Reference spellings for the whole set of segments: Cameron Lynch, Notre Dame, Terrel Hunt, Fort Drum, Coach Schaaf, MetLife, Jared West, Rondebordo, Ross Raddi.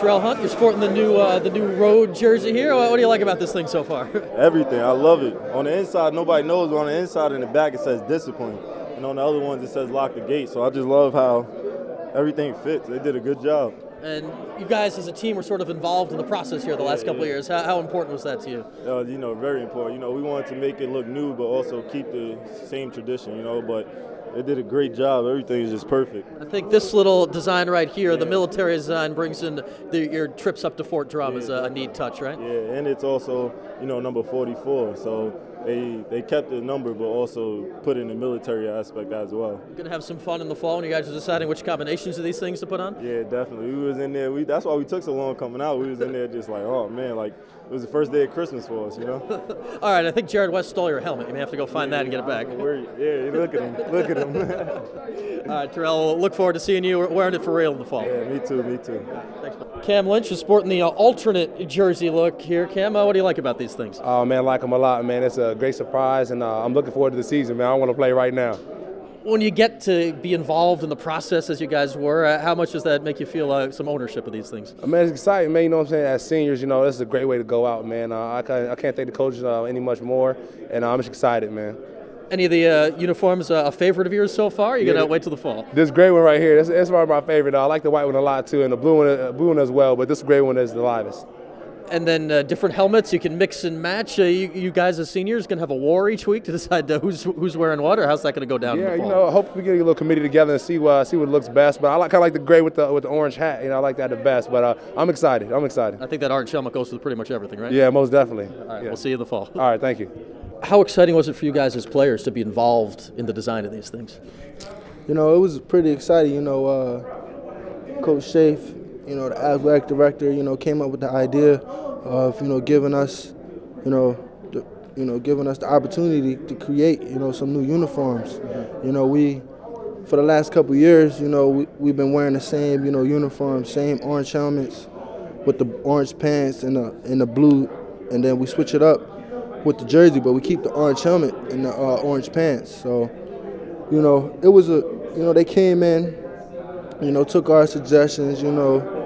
Terrel Hunt. You're sporting the new road jersey here. What do you like about this thing so far? Everything. I love it. On the inside, nobody knows. But on the inside and the back, it says discipline. And on the other ones, it says lock the gate. So I just love how everything fits. They did a good job. And you guys as a team were sort of involved in the process here the last couple of years. How important was that to you? You know, very important. You know, we wanted to make it look new but also keep the same tradition, you know, but they did a great job. Everything is just perfect. I think this little design right here, the military design, brings in your trips up to Fort Drum as a neat touch, right? Yeah, and it's also, you know, number 44, so they kept the number but also put in the military aspect as well. You're gonna have some fun in the fall when you guys are deciding which combinations of these things to put on? Yeah, definitely. We was in there, that's why we took so long coming out. We was in there just like, oh man, like it was the first day of Christmas for us, you know? All right, I think Jared West stole your helmet. You may have to go find that and get it back. Yeah, look at him, look at him. All right, Terrel, we'll look forward to seeing you wearing it for real in the fall. Yeah, me too, me too. Thanks. Cam Lynch is sporting the alternate jersey look here. Cam, what do you like about these things? Oh man, I like them a lot, man. It's a great surprise, and I'm looking forward to the season, man. I want to play right now. When you get to be involved in the process as you guys were, how much does that make you feel some ownership of these things? Man, it's exciting, man. You know what I'm saying? As seniors, you know, this is a great way to go out, man. I can't thank the coaches any much more, and I'm just excited, man. Any of the uniforms a favorite of yours so far? Or you're going to wait till the fall? This gray one right here, that's probably my favorite. I like the white one a lot, too, and the blue one as well, but this gray one is the livest. And then different helmets you can mix and match. You guys as seniors gonna have a war each week to decide who's wearing what, or how's that gonna go down? Yeah, in the fall? You know, I hope we get a little committee together and see what looks best. But I kind of like the gray with the orange hat. You know, I like that the best. But I'm excited. I'm excited. I think that orange helmet goes with pretty much everything, right? Yeah, most definitely. All right, we'll see you in the fall. All right, thank you. How exciting was it for you guys as players to be involved in the design of these things? You know, it was pretty exciting. You know, Coach Schaaf, you know, the athletic director, you know, came up with the idea of, you know, giving us, you know, the opportunity to create, you know, some new uniforms. You know, for the last couple of years, you know, we've been wearing the same, you know, uniform, same orange helmets with the orange pants and the blue, and then we switch it up with the jersey, but we keep the orange helmet and the orange pants. So, you know, it was they came in, you know, took our suggestions, you know,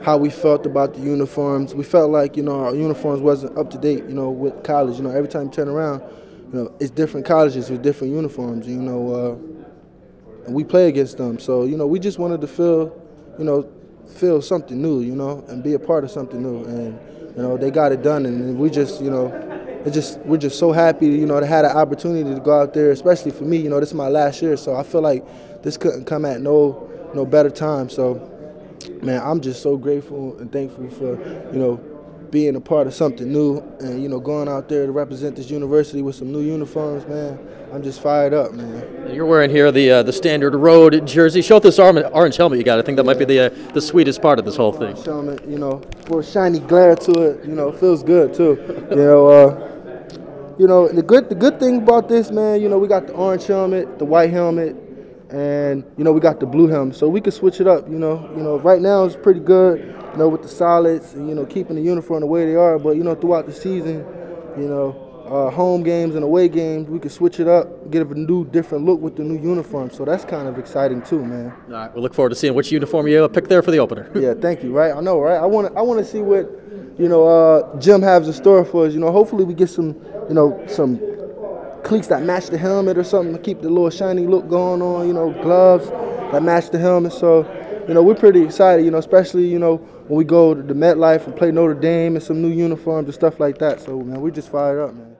how we felt about the uniforms. We felt like, you know, our uniforms wasn't up to date, you know, with college. You know, every time you turn around, you know, it's different colleges with different uniforms, you know, and we play against them. So, you know, we just wanted to feel something new, you know, and be a part of something new. And, you know, they got it done, and we just, you know, we're just so happy, you know, to have the opportunity to go out there, especially for me, you know, this is my last year, so I feel like this couldn't come at no better time. So, man, I'm just so grateful and thankful for, you know, being a part of something new and, you know, going out there to represent this university with some new uniforms, man. I'm just fired up, man. You're wearing here the standard road jersey. Show off this orange helmet you got. I think that might be the sweetest part of this whole thing. Helmet, you know, for a shiny glare to it, you know, feels good too. You know, the good thing about this, man, you know, we got the orange helmet, the white helmet, and, you know, we got the blue helmet, so we can switch it up, you know. You know, right now it's pretty good, you know, with the solids and, you know, keeping the uniform the way they are. But, you know, throughout the season, you know, home games and away games, we can switch it up, get a new, different look with the new uniform. So that's kind of exciting too, man. All right, we'll look forward to seeing which uniform you pick there for the opener. Yeah, thank you. Right, I know, right. I want to see what, you know, Jim has in store for us. You know, hopefully we get some, you know, some cleats that match the helmet or something to keep the little shiny look going on, you know, gloves that match the helmet. So, you know, we're pretty excited, you know, especially, you know, when we go to the MetLife and play Notre Dame and some new uniforms and stuff like that. So, man, we're just fired up, man.